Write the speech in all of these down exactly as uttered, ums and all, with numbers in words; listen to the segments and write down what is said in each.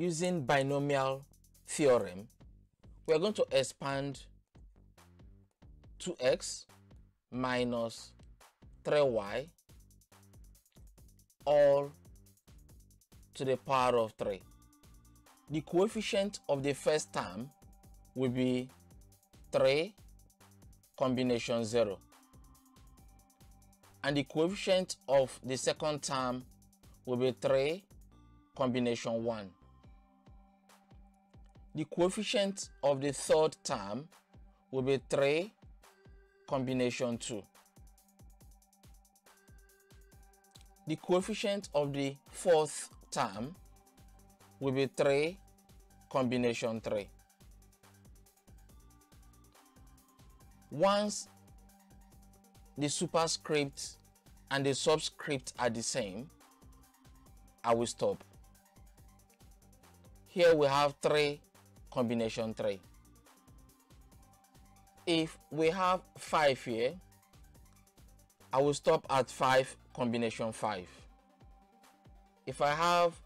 using binomial theorem, we are going to expand two x minus three y all to the power of three. The coefficient of the first term will be three combination zero, and the coefficient of the second term will be three combination one. The coefficient of the third term will be three combination two. The coefficient of the fourth term will be three combination three. Once the superscript and the subscript are the same, I will stop. Here we have three combination three. If we have five here, I will stop at five combination five. If I have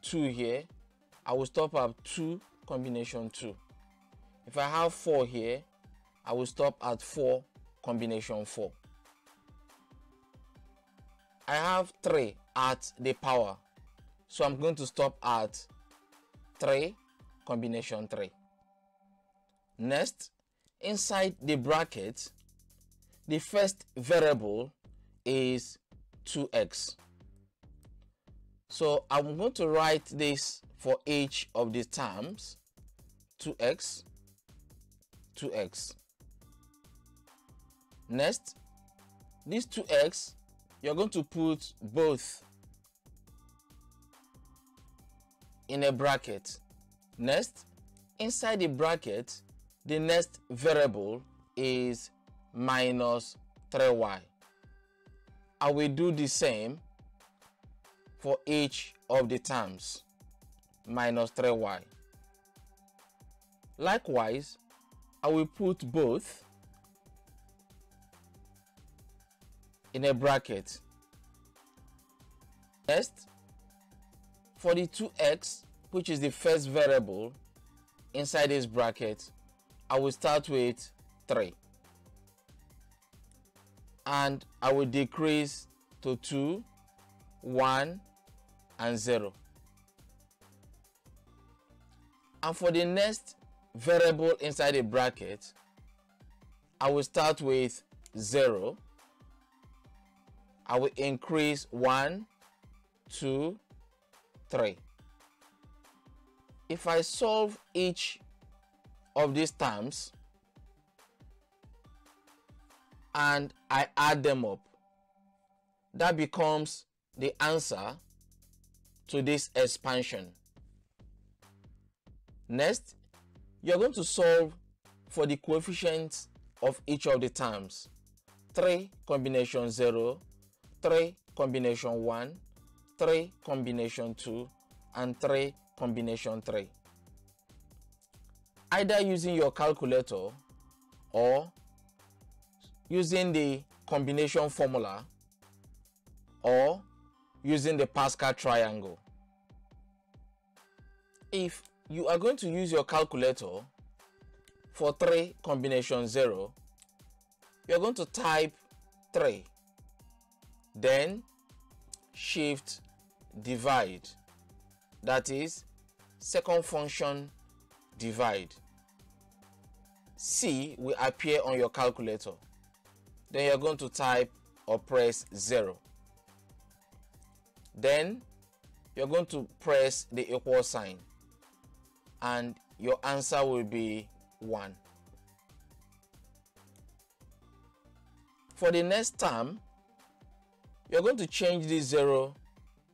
two here, I will stop at two combination two. If I have four here, I will stop at four combination four. I have three at the power, so I'm going to stop at three combination three. Next, inside the bracket, the first variable is two x. So I'm going to write this for each of the terms, two x, two x. Next, this two x, you're going to put both in a bracket. Next, inside the bracket, the next variable is minus three y. I will do the same for each of the terms, minus three y. Likewise, I will put both in a bracket. Next, for the two x, which is the first variable, inside this bracket, I will start with three. And I will decrease to two, one, and zero. And for the next variable inside the bracket, I will start with zero. I will increase one, two, three. If I solve each of these terms and I add them up, that becomes the answer to this expansion. Next, you're going to solve for the coefficients of each of the terms, three combination zero, three combination one, three combination two, and three combination three. Either using your calculator or using the combination formula or using the Pascal triangle. If you are going to use your calculator for three combination zero, you're going to type three. Then shift divide, that is second function divide. C will appear on your calculator. Then you're going to type or press zero. Then you're going to press the equal sign and your answer will be one. For the next term, you're going to change this zero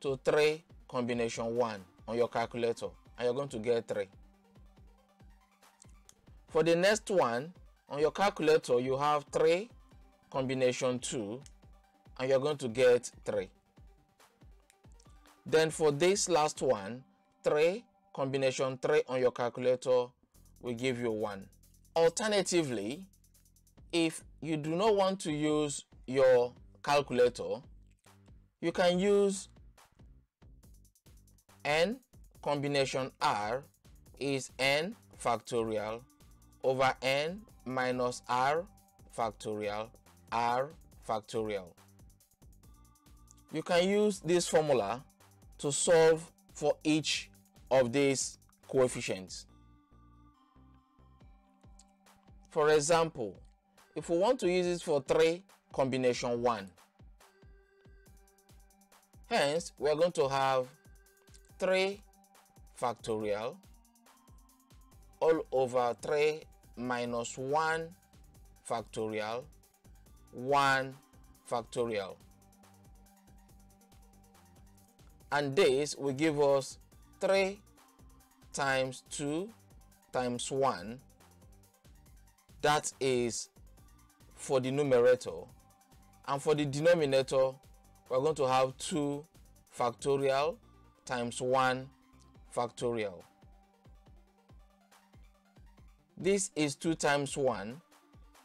to three combination one on your calculator and you're going to get three. For the next one, on your calculator, you have three combination two and you're going to get three. Then for this last one, three combination three on your calculator will give you one. Alternatively, if you do not want to use your calculator, you can use n combination R is n factorial over n minus r factorial r factorial. You can use this formula to solve for each of these coefficients. For example, if we want to use it for three combination one, hence we are going to have three factorial all over three minus one factorial one factorial, and this will give us three times two times one, that is for the numerator, and for the denominator we're going to have two factorial times one factorial. This is two times one,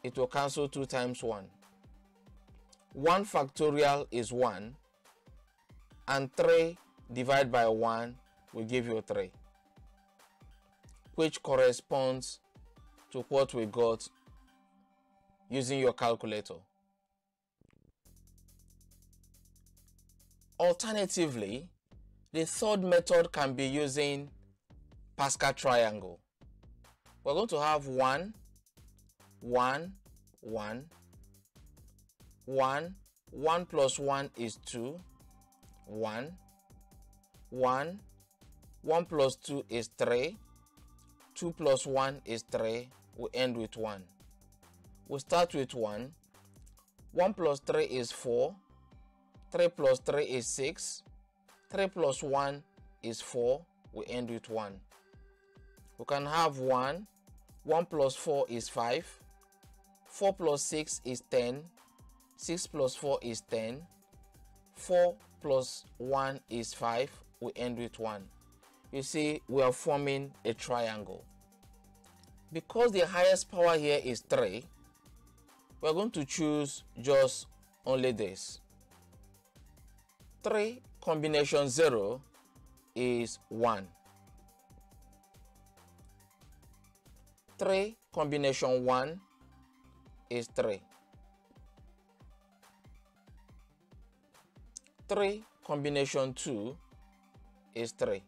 it will cancel two times one. one factorial is one, and three divided by one will give you three, which corresponds to what we got using your calculator. Alternatively, the third method can be using Pascal triangle. We're going to have one, one, one, one, one plus one is two, one, one, one plus two is three, two plus one is three, we end with one. We start with one, one plus three is four, three plus three is six, three plus one is four, we end with one. We can have one, one plus four is five, four plus six is ten, six plus four is ten, four plus one is five, we end with one. You see, we are forming a triangle. Because the highest power here is three, we are going to choose just only this. three combination zero is one. three combination one is three. three combination two is three.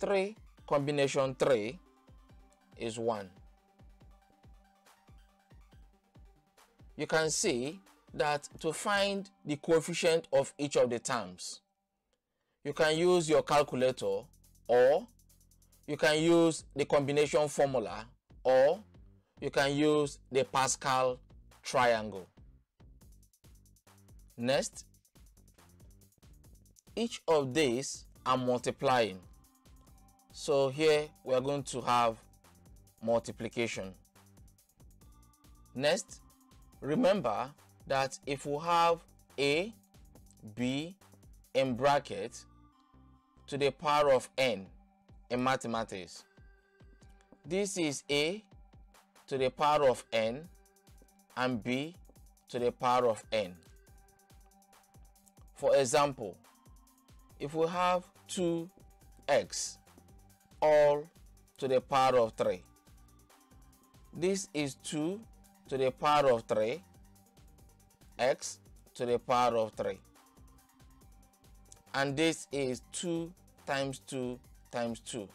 three combination three is one. You can see that to find the coefficient of each of the terms, you can use your calculator, or you can use the combination formula, or you can use the Pascal triangle. Next, each of these are multiplying. So here we are going to have multiplication. Next, remember that if we have a, b in bracket to the power of n in mathematics, this is a to the power of n and b to the power of n. For example, if we have two x all to the power of three, this is two to the power of three x to the power of three, and this is two times two times two,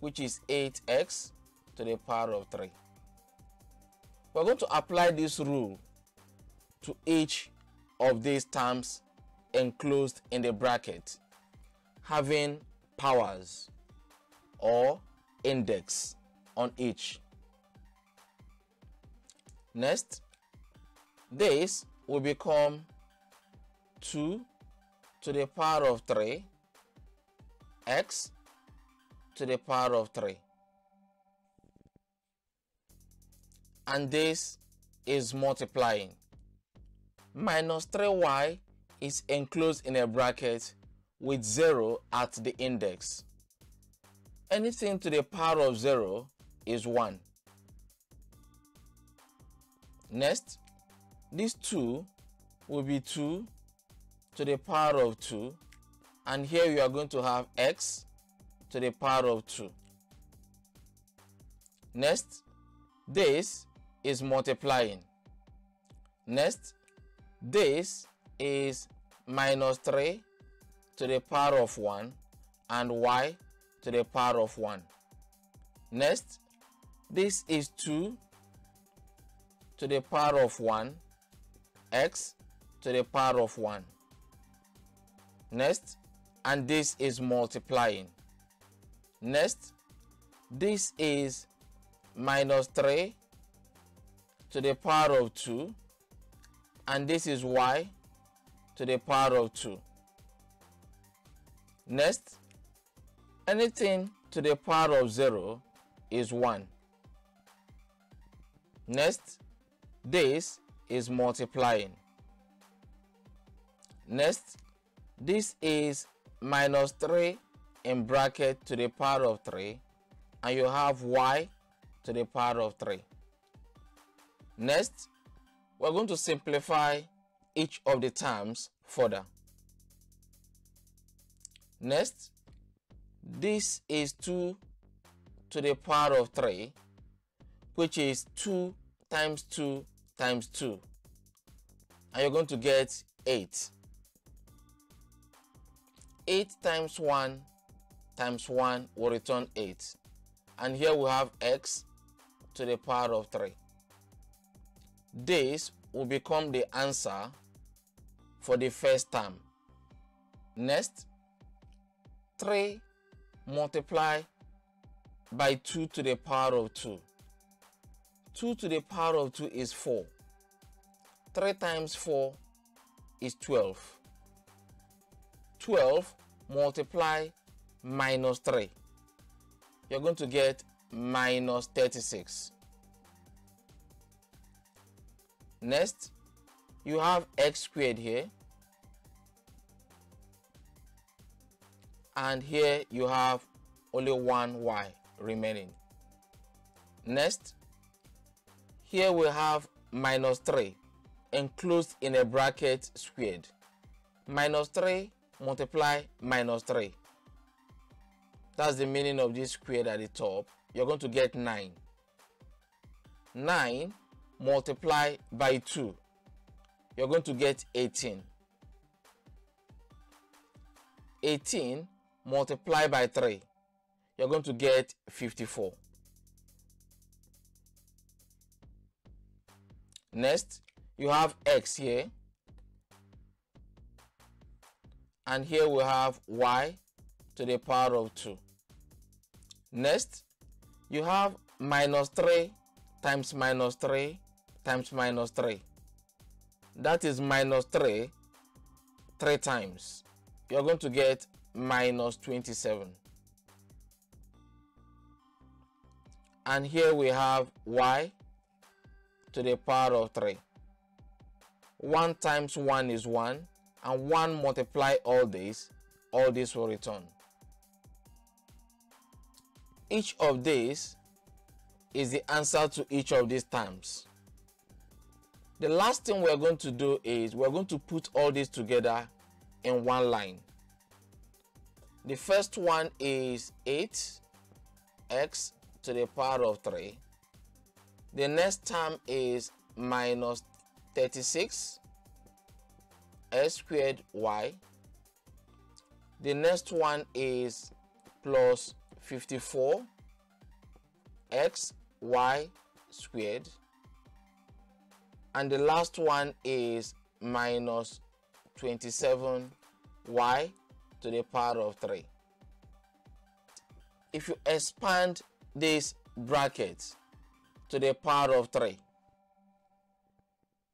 which is eight x to the power of three. We're going to apply this rule to each of these terms enclosed in the bracket having powers or index on each. Next, this will become two to the power of three x to the power of three, and this is multiplying. Minus three y is enclosed in a bracket with zero at the index. Anything to the power of zero is one. Next, this two will be two to the power of two and here you are going to have x to the power of two. Next, this is multiplying. Next, this is minus three to the power of one and y to the power of one. Next, this is two to the power of one, x to the power of one. Next, and this is multiplying. Next, this is minus three to the power of two, and this is y to the power of two. Next, anything to the power of zero is one. Next, this is multiplying. Next, this is minus three in bracket to the power of three, and you have y to the power of three. Next, we're going to simplify each of the terms further. Next, this is two to the power of three, which is two times two times two, and you're going to get eight. eight times one times one will return eight, and here we have x to the power of three. This will become the answer for the first term. Next, three multiplied by two to the power of two. two to the power of two is four. three times four is twelve. twelve multiplied minus three. You're going to get minus thirty-six. Next, you have x squared here, and here you have only one y remaining. Next, here we have minus three enclosed in a bracket squared. Minus three multiply minus three. That's the meaning of this squared at the top. You're going to get nine. nine multiply by two, you're going to get eighteen. eighteen multiply by three, you're going to get fifty-four. Next, you have x here, and here we have y to the power of two. Next, you have minus three times minus three times minus three. That is minus three three times. You're going to get minus twenty-seven. And here we have y to the power of three. one times one is one, and one multiply all this, all this will return. Each of these is the answer to each of these terms. The last thing we're going to do is we're going to put all this together in one line. The first one is eight x to the power of three. The next term is minus thirty-six x squared y. The next one is plus fifty-four x y squared, and the last one is minus twenty-seven y to the power of three. If you expand this bracket to the power of three,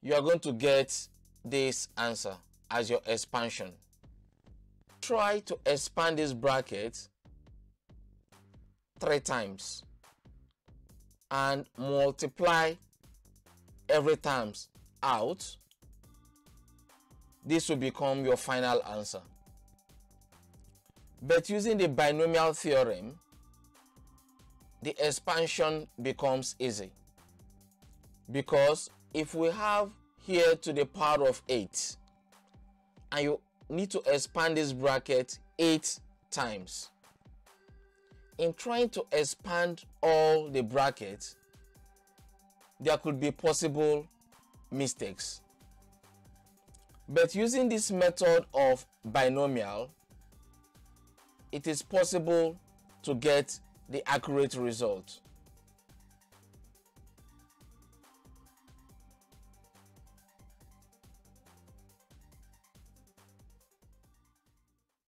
you are going to get this answer as your expansion. Try to expand this bracket three times and multiply every terms out. This will become your final answer. But using the binomial theorem, the expansion becomes easy, because if we have here to the power of eight and you need to expand this bracket eight times. In trying to expand all the brackets, there could be possible mistakes. But using this method of binomial, it is possible to get the accurate result.